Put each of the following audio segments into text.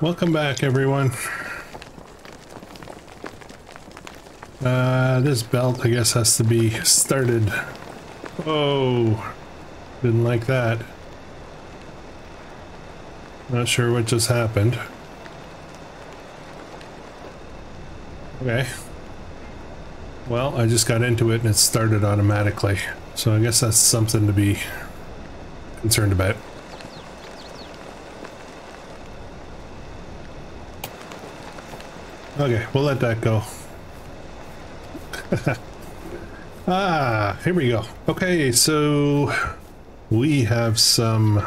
Welcome back, everyone. This belt, I guess, has to be started. Oh, didn't like that. Not sure what just happened. Okay. Well, I just got into it and it started automatically. So I guess that's something to be concerned about. Okay, we'll let that go. Ah, here we go. Okay, so we have some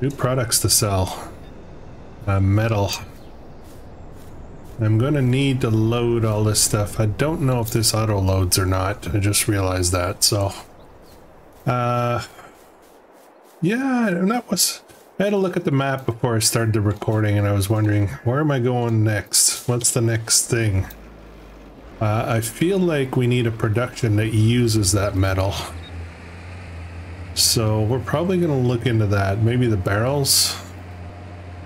new products to sell. Metal. I'm gonna need to load all this stuff. I don't know if this auto loads or not. I just realized that. So yeah, that was, I had a look at the map before I started the recording and I was wondering, where am I going next? What's the next thing? I feel like we need a production that uses that metal. So we're probably going to look into that. Maybe the barrels.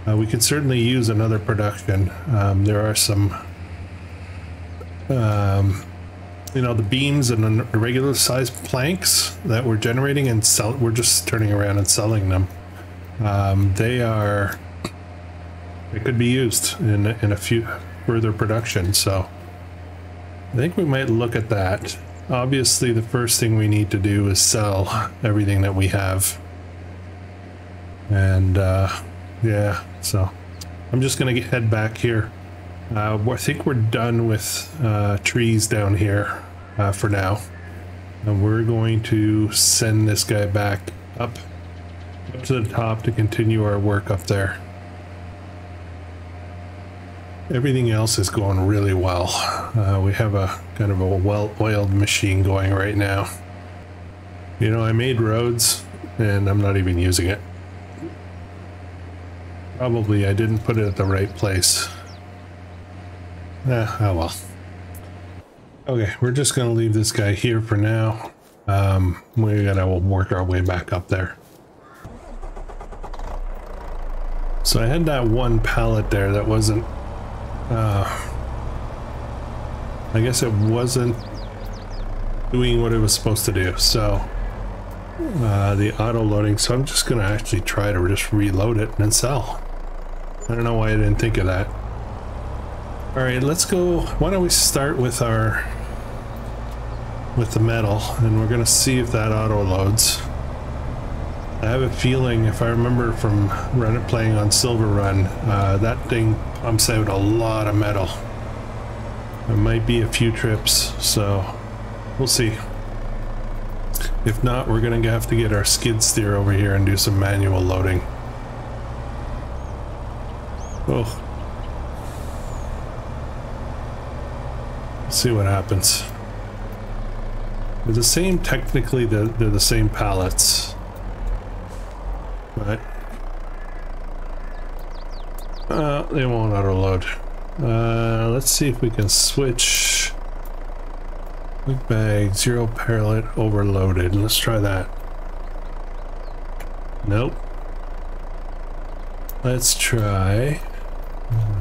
We could certainly use another production. There are some, you know, the beams and the regular size planks that we're generating and sell. We're just turning around and selling them. They could be used in a few further production. So I think we might look at that. Obviously, the first thing we need to do is sell everything that we have. And yeah, so I'm just gonna head back here. I think we're done with trees down here for now. And we're going to send this guy back up to the top to continue our work up there. Everything else is going really well. We have a kind of a well-oiled machine going right now. You know, I made roads and I'm not even using it. Probably I didn't put it at the right place. Oh well. Okay, we're just gonna leave this guy here for now. We gotta work our way back up there. So I had that one pallet there that wasn't, I guess it wasn't doing what it was supposed to do. So the auto loading, so I'm just gonna actually try to just reload it and then sell. I don't know why I didn't think of that. All right, let's go. Why don't we start with our the metal, and we're gonna see if that auto loads. I have a feeling, if I remember from playing on Silver Run, that thing pumps out a lot of metal. There might be a few trips, so we'll see. If not, we're going to have to get our skid steer over here and do some manual loading. Oh. Let's see what happens. They're the same, technically they're the same pallets. But they won't auto load. Let's see if we can switch. Big bag, zero pallet, overloaded. Let's try that. Nope. Let's try.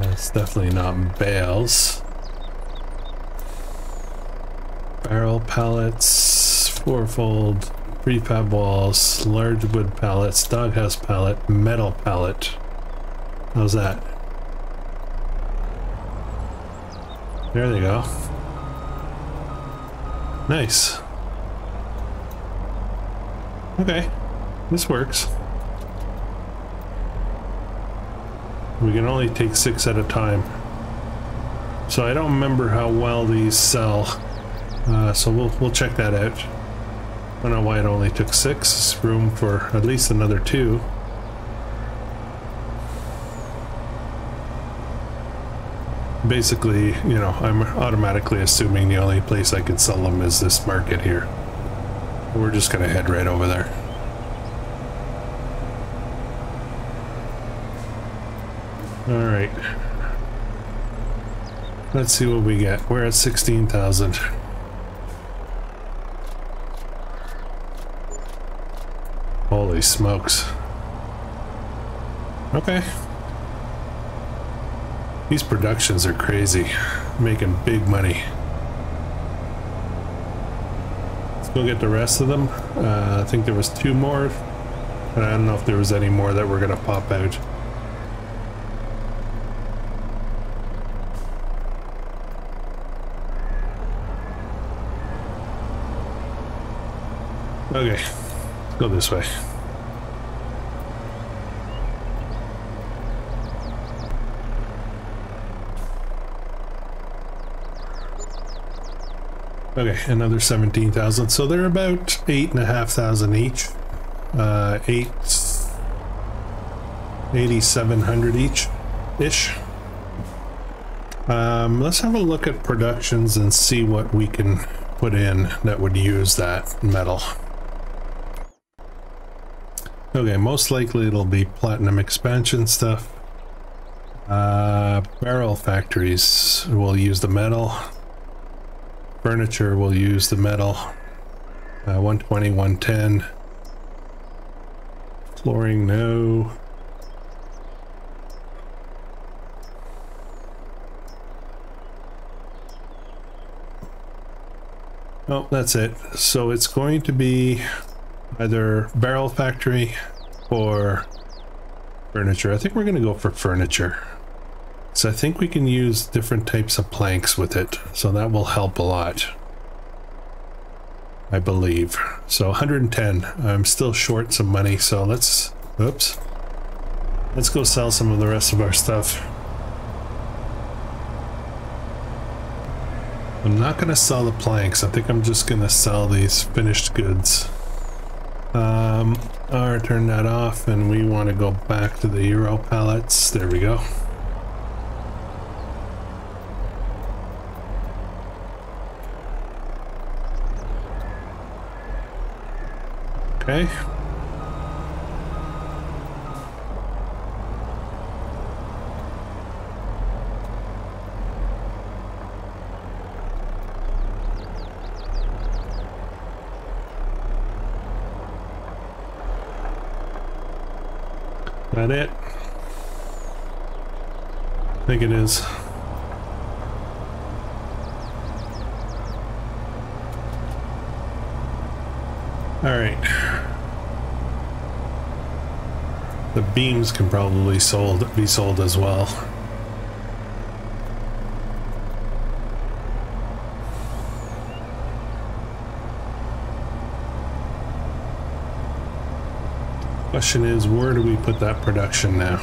That's definitely not bales. Barrel pallets, fourfold. Prefab walls, large wood pallets, doghouse pallet, metal pallet. How's that? There they go. Nice. Okay, this works. We can only take 6 at a time. So I don't remember how well these sell. So we'll check that out. I don't know why it only took 6. It's room for at least another 2. Basically, you know, I'm automatically assuming the only place I could sell them is this market here. We're just gonna head right over there. All right. Let's see what we get. We're at 16,000. Holy smokes. Okay. These productions are crazy, making big money. Let's go get the rest of them. I think there was 2 more, and I don't know if there was any more that were gonna pop out. Okay, let's go this way. Okay, another 17,000. So they're about 8,500 each. 8,700 each-ish. Let's have a look at productions and see what we can put in that would use that metal. Okay, most likely it'll be platinum expansion stuff. Barrel factories will use the metal. Furniture will use the metal. 120, 110. Flooring, no. Oh, that's it. So it's going to be either barrel factory or furniture. I think we're going to go for furniture. So I think we can use different types of planks with it. So that will help a lot, I believe. So 110. I'm still short some money. So let's, oops. Let's go sell some of the rest of our stuff. I'm not going to sell the planks. I think I'm just going to sell these finished goods. Or turn that off, and we want to go back to the Euro pallets. There we go. Okay. That it? I think it is. Alright. The beams can probably be sold as well. Question is, where do we put that production now?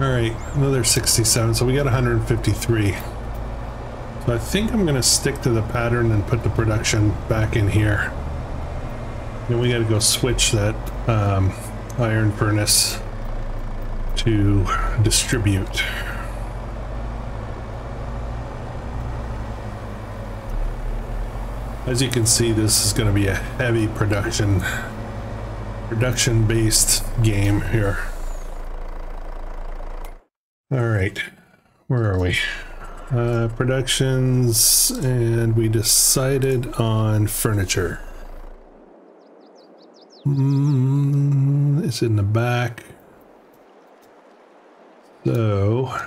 Alright, another 67, so we got 153. So I think I'm going to stick to the pattern and put the production back in here. Then we got to go switch that iron furnace to distribute. As you can see, this is going to be a heavy production based game here. All right, where are we? Productions, and we decided on furniture. It's in the back. So I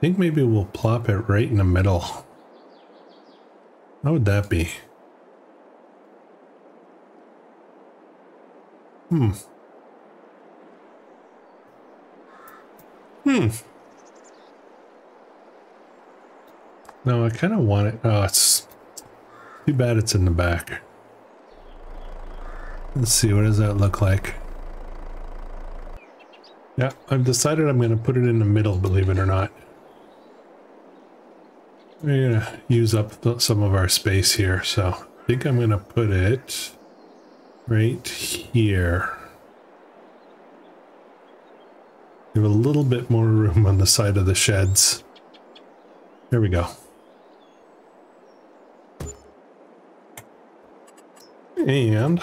think maybe we'll plop it right in the middle. How would that be? No, I kind of want it. Oh, it's too bad it's in the back. Let's see, what does that look like? Yeah, I've decided I'm going to put it in the middle, believe it or not. We're going to use up some of our space here, so I think I'm going to put it right here. Give a little bit more room on the side of the sheds. There we go. And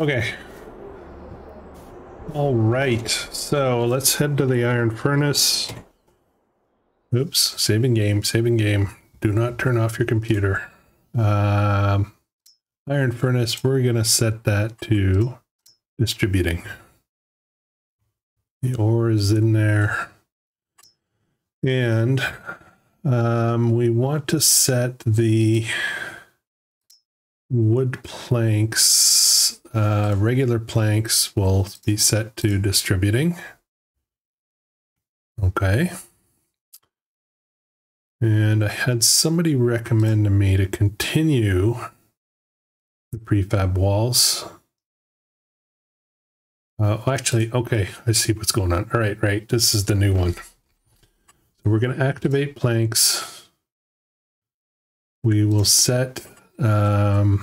Okay. All right, so let's head to the iron furnace. Oops, saving game, saving game. Do not turn off your computer. Iron furnace, we're gonna set that to distributing. The ore is in there. And we want to set the wood planks, regular planks will be set to distributing. Okay. And I had somebody recommend to me to continue the prefab walls. Actually, okay, I see what's going on. All right, right, this is the new one. So we're gonna activate planks. We will set, we're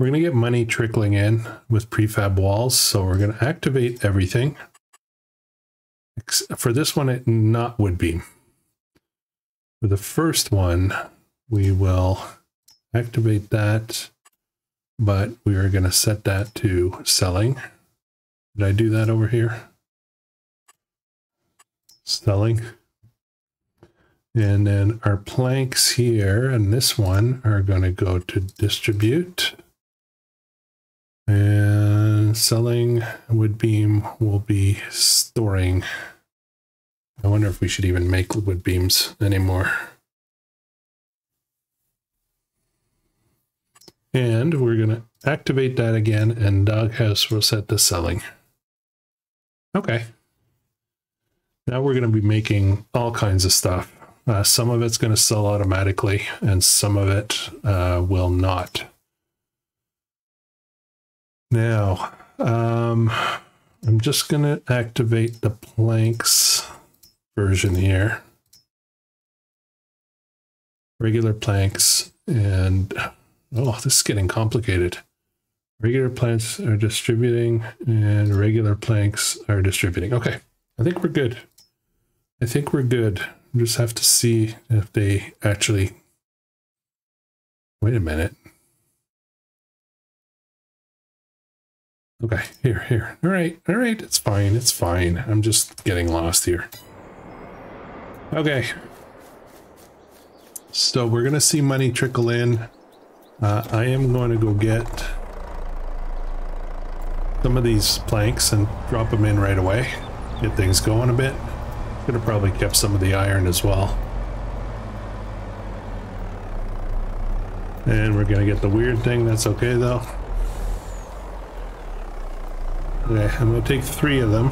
gonna get money trickling in with prefab walls. So we're gonna activate everything. For this one, it not wood beam. For the first one, we will activate that, but we are gonna set that to selling. Did I do that over here? Selling. And then our planks here and this one are gonna go to distribute. And selling wood beam will be storing. I wonder if we should even make wood beams anymore. And we're gonna activate that again, and doghouse will set to selling. Okay. Now we're gonna be making all kinds of stuff. Some of it's gonna sell automatically, and some of it will not. Now, I'm just gonna activate the planks version here. Regular planks, and oh, this is getting complicated. Regular planks are distributing and regular planks are distributing. Okay, I think we're good. I think we're good. We just have to see if they actually... Wait a minute. Okay, here, here. All right, it's fine, it's fine. I'm just getting lost here. Okay, so we're gonna see money trickle in. I am going to go get some of these planks and drop them in right away, get things going a bit. Could have probably kept some of the iron as well. And we're gonna get the weird thing, that's okay though. Okay, I'm gonna take 3 of them.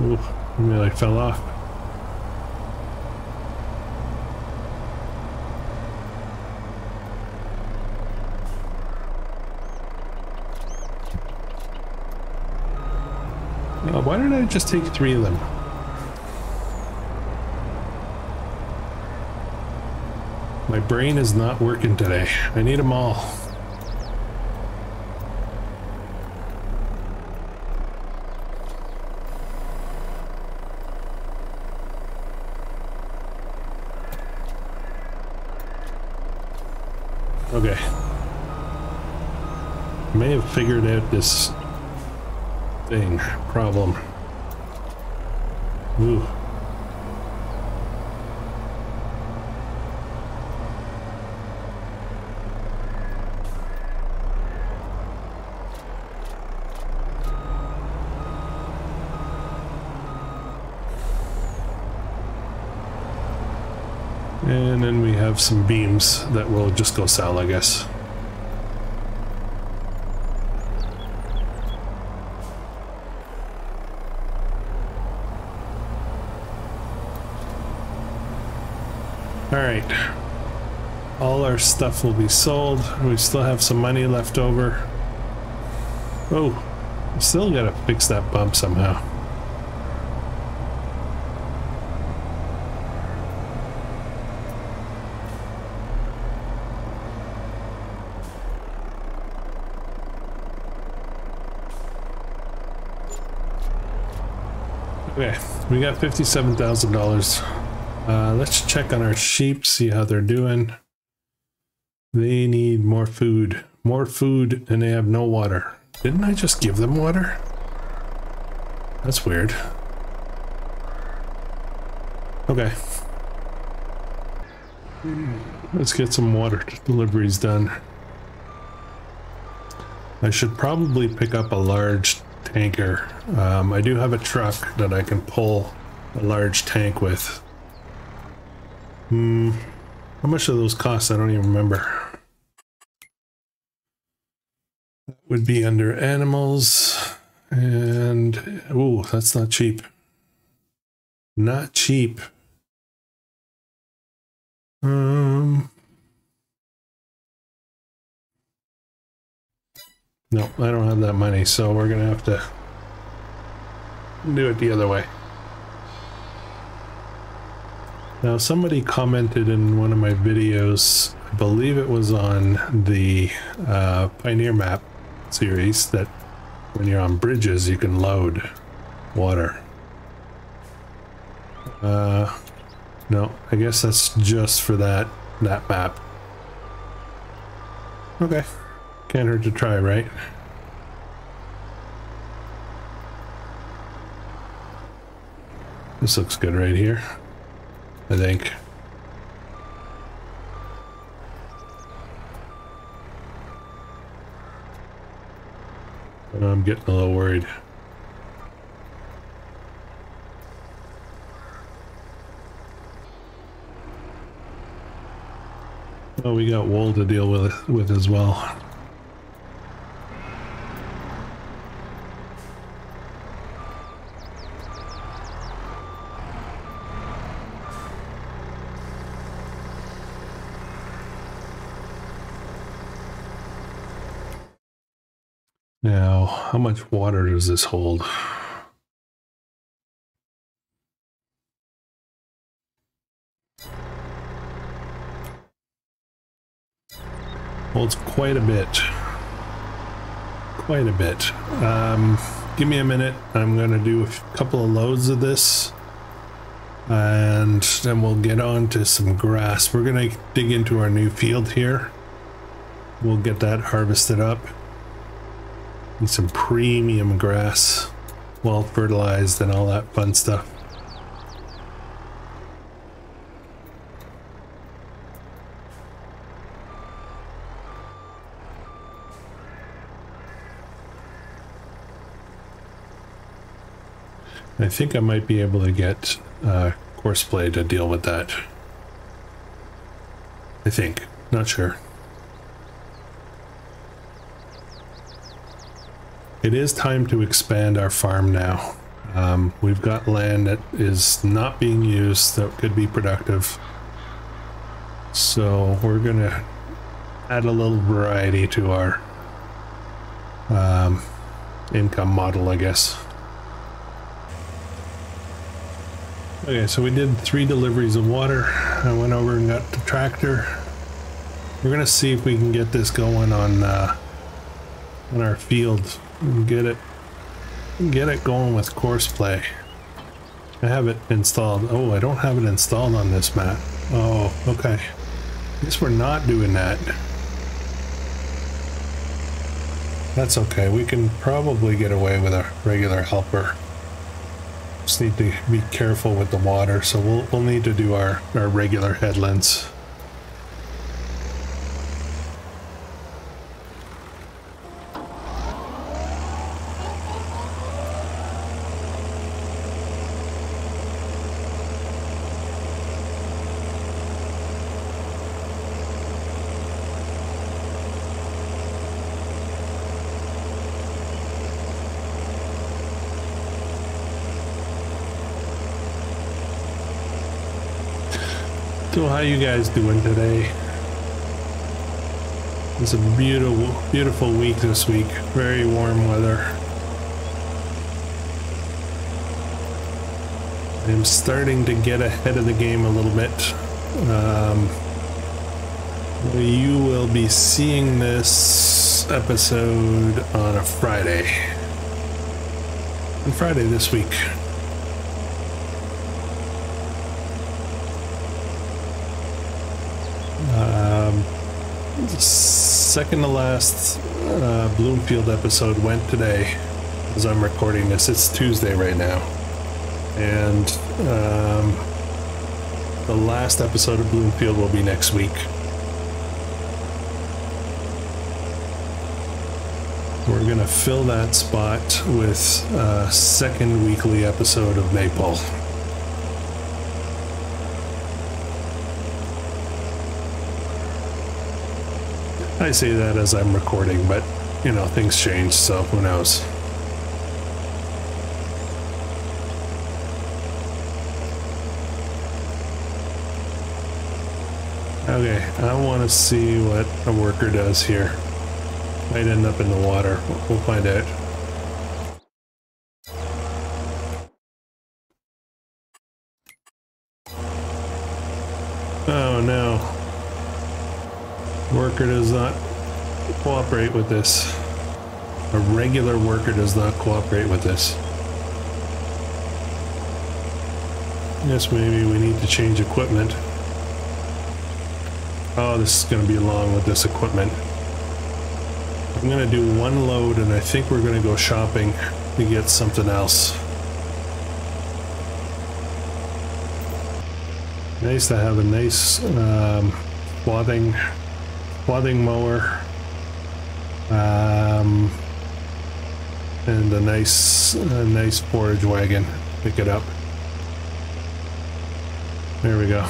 Ooh, I nearly fell off. Oh, why didn't I just take 3 of them? My brain is not working today. I need them all. Okay. May have figured out this thing, problem. Ooh. And then we have some beams that will just go sell, I guess. All right, all our stuff will be sold. We still have some money left over. Oh, I still gotta fix that bump somehow. Okay, we got $57,000. Let's check on our sheep, see how they're doing. They need more food. More food, and they have no water. Didn't I just give them water? That's weird. Okay. Let's get some water deliveries done. I should probably pick up a large tanker. I do have a truck that I can pull a large tank with. How much do those cost? I don't even remember. That would be under animals. And, ooh, that's not cheap. Not cheap. No, I don't have that money, so we're gonna have to do it the other way. Now, somebody commented in one of my videos, I believe it was on the Pioneer map series, that when you're on bridges, you can load water. No, I guess that's just for that map. Okay. Can't hurt to try, right? This looks good right here, I think. I'm getting a little worried. Oh, we got wool to deal with as well. Now, how much water does this hold? Holds quite a bit. Quite a bit. Give me a minute. I'm going to do a couple of loads of this, and then we'll get on to some grass. We're going to dig into our new field here. We'll get that harvested up. And some premium grass, well fertilized and all that fun stuff. I think I might be able to get Horseplay to deal with that. I think. Not sure. It is time to expand our farm now. We've got land that is not being used that could be productive. So we're gonna add a little variety to our income model, I guess. Okay, so we did 3 deliveries of water. I went over and got the tractor. We're gonna see if we can get this going on our field. Get it going with Horseplay. I have it installed. Oh, I don't have it installed on this map. Oh, okay. I guess we're not doing that. That's okay. We can probably get away with a regular helper. Just need to be careful with the water, so we'll need to do our regular headlands. So how you guys doing today? It's a beautiful, beautiful week this week. Very warm weather. I'm starting to get ahead of the game a little bit. You will be seeing this episode on a Friday. On Friday this week. second to last Bloomfield episode went today, as I'm recording this. It's Tuesday right now. And the last episode of Bloomfield will be next week. We're going to fill that spot with a second weekly episode of Maple. I say that as I'm recording, but, you know, things change, so who knows. Okay, I want to see what a worker does here. Might end up in the water. We'll find out. Oh no. Worker does not cooperate with this. A regular worker does not cooperate with this. I guess maybe we need to change equipment. Oh, this is going to be long with this equipment. I'm going to do one load, and I think we're going to go shopping to get something else. Nice to have a nice plodding mower, and a nice forage wagon. Pick it up. There we go.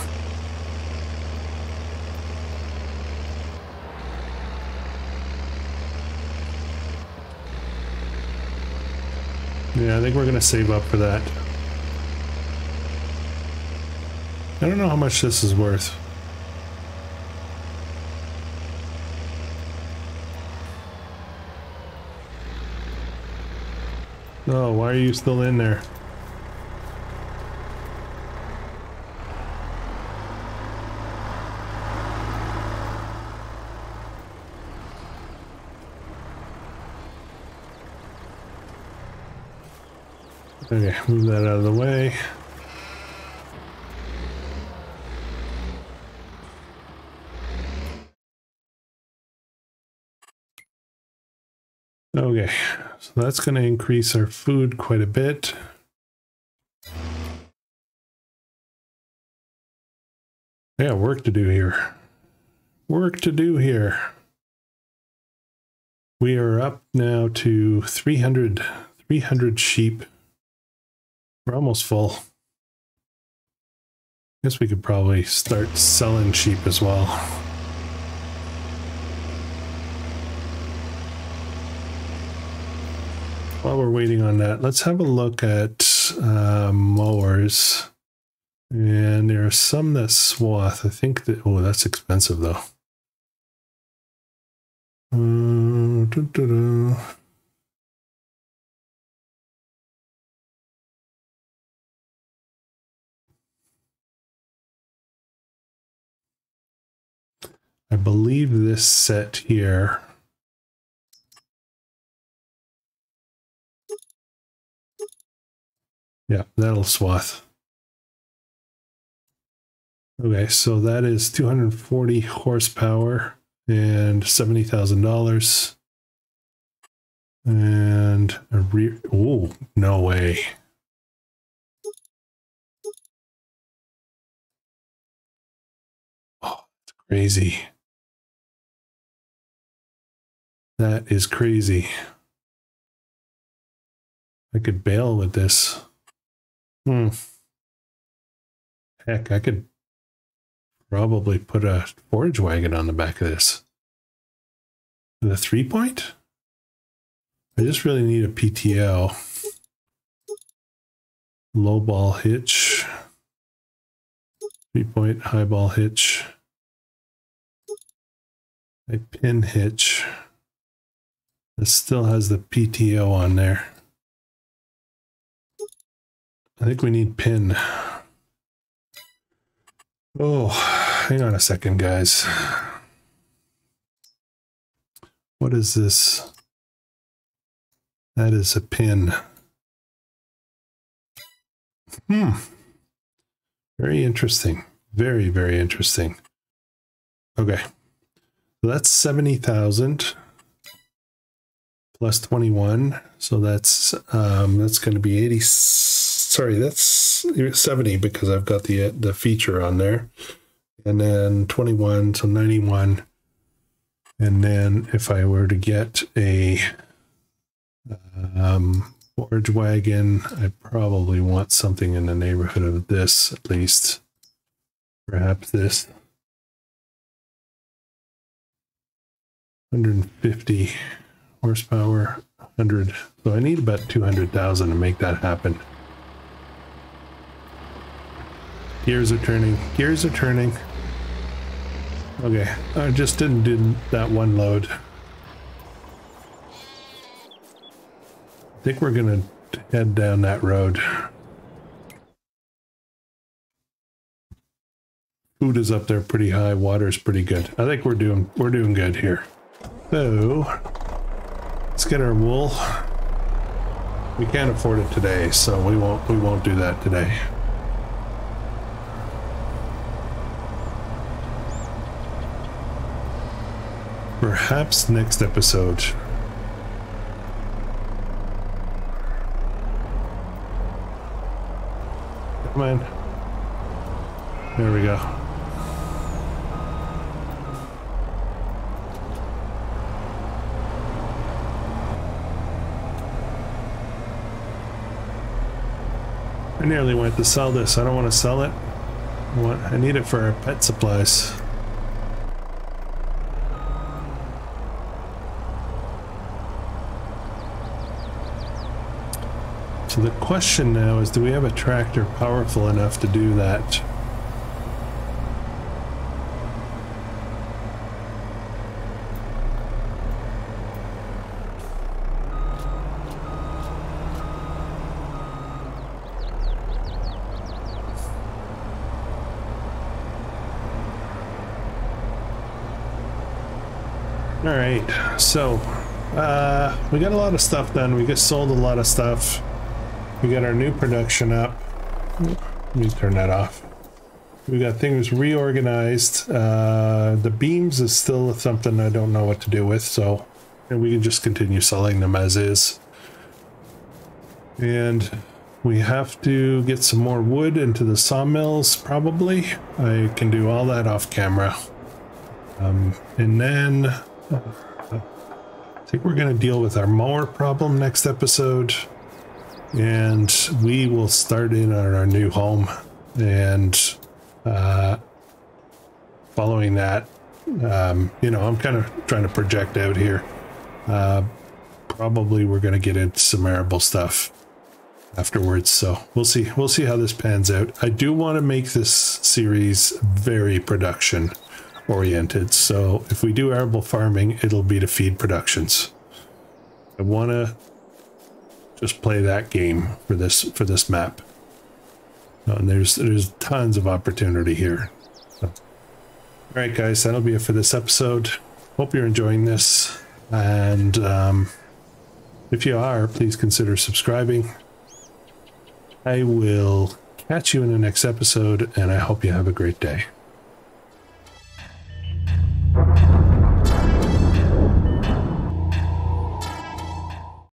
Yeah, I think we're going to save up for that. I don't know how much this is worth. Oh, why are you still in there? Okay, move that out of the way. Okay, so that's going to increase our food quite a bit. I got work to do here. Work to do here. We are up now to 300 sheep. We're almost full. Guess we could probably start selling sheep as well. While we're waiting on that, let's have a look at mowers. And there are some that swath. I think that, oh, that's expensive though. I believe this set here that'll swath. Okay, so that is 240 horsepower and $70,000 and a rear, oh no way. Oh, it's crazy. That is crazy. I could bail with this. Heck, I could probably put a forage wagon on the back of this. The 3-point? I just really need a PTO. Low ball hitch. 3-point, high ball hitch. A pin hitch. It still has the PTO on there. I think we need pin. Oh, hang on a second, guys. What is this? That is a pin. Very interesting. Very, very interesting. Okay. So that's 70,000 plus 21. So that's going to be 80. Sorry, that's 70 because I've got the feature on there. And then 21, so 91. And then if I were to get a forage wagon, I probably want something in the neighborhood of this, at least. Perhaps this. 150 horsepower, 100. So I need about 200,000 to make that happen. Gears are turning. Gears are turning. Okay, I just didn't do that one load. I think we're gonna head down that road. Food is up there pretty high, water's pretty good. I think we're doing good here. So let's get our wool. We can't afford it today, so we won't do that today. Perhaps next episode. Come on. There we go. I nearly went to sell this. I don't want to sell it. I need it for our pet supplies. So the question now is, do we have a tractor powerful enough to do that? All right, so we got a lot of stuff done. We just sold a lot of stuff. We got our new production up. Let me turn that off. We got things reorganized. The beams is still something I don't know what to do with, so we can just continue selling them as is. And we have to get some more wood into the sawmills, probably. I can do all that off camera. And then I think we're going to deal with our mower problem next episode. And we will start in on our new home, and following that, you know, I'm kind of trying to project out here. Probably we're going to get into some arable stuff afterwards, so we'll see how this pans out. I do want to make this series very production oriented, so if we do arable farming, it'll be to feed productions. I want to just play that game for this map. And there's tons of opportunity here. So. All right, guys, that'll be it for this episode. Hope you're enjoying this, and if you are, please consider subscribing. I will catch you in the next episode, and I hope you have a great day.